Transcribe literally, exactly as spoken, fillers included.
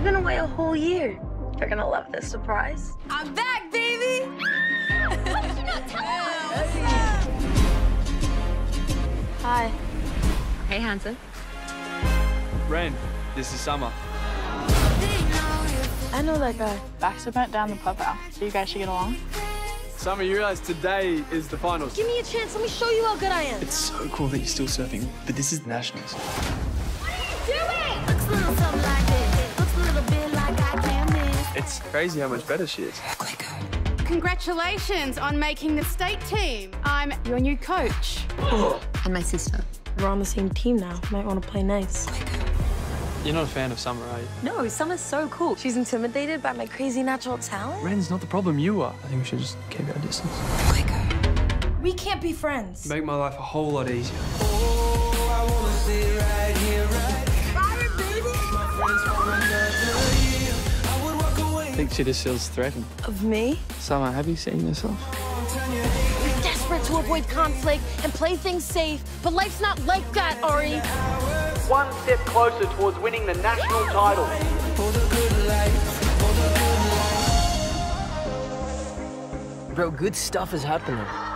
I've been away a whole year. They're gonna love this surprise. I'm back, baby! Why did you not tell us? Hi. Hey, Hansen. Ren, this is Summer. I know that guy. Baxter burnt down the pub house. So you guys should get along. Summer, you realize today is the finals. Give me a chance. Let me show you how good I am. It's so cool that you're still surfing, but this is the nationals. What are you doing? Looks a little something like this. Looks a little bit like I can miss. It's crazy how much better she is. Congratulations on making the state team. I'm your new coach. And my sister. We're on the same team now. Might want to play nice. You're not a fan of Summer, are you? No, Summer's so cool. She's intimidated by my crazy natural talent. Ren's not the problem, you are. I think we should just keep our distance. We can't be friends. Make my life a whole lot easier. Oh, I wanna stay right here, right here. Fire, baby! My friends from another year. I would walk away. I think she just feels threatened. Of me? Summer, have you seen yourself? We're desperate to avoid conflict and play things safe, but life's not like that, Ari. One step closer towards winning the national title. Bro, good stuff is happening.